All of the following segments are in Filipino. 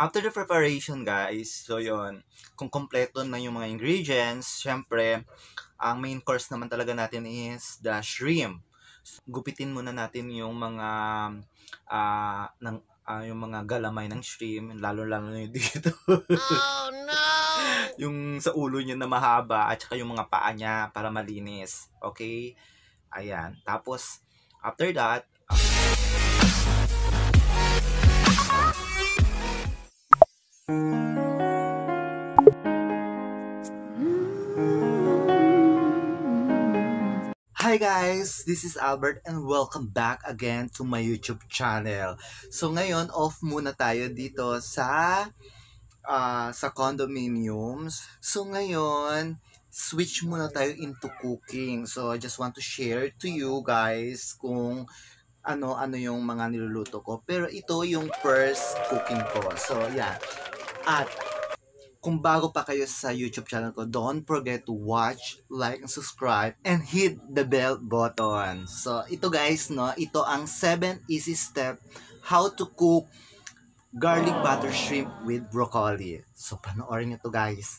After the preparation, guys, so yun, kung kompleto na yung mga ingredients, syempre, ang main course naman talaga natin is the shrimp. So, gupitin muna natin yung mga yung mga galamay ng shrimp, lalo-lalo na dito. Oh no! Yung sa ulo niya na mahaba at saka yung mga paa niya para malinis. Okay? Ayan. Tapos, after that, hi guys! This is Albert and welcome back again to my YouTube channel. So ngayon, off muna tayo dito sa condominiums. So ngayon, switch muna tayo into cooking. So I just want to share to you guys kung ano yung mga niluluto ko. Pero ito yung first cooking ko. So yeah. At kung bago pa kayo sa YouTube channel ko, don't forget to watch, like, and subscribe, and hit the bell button. So, ito guys, no, ito ang 7 easy step how to cook garlic butter shrimp with broccoli. So, panoorin nyo to guys.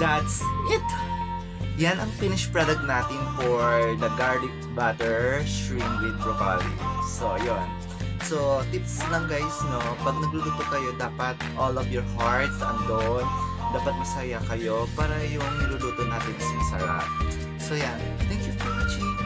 that's it! Yan ang finished product natin for the garlic butter shrimp with broccoli. So, yun. So, tips lang guys, no? Pag nagluluto kayo, dapat all of your hearts andon. Dapat masaya kayo para yung niluluto natin is masarap. So, yan. Thank you for watching.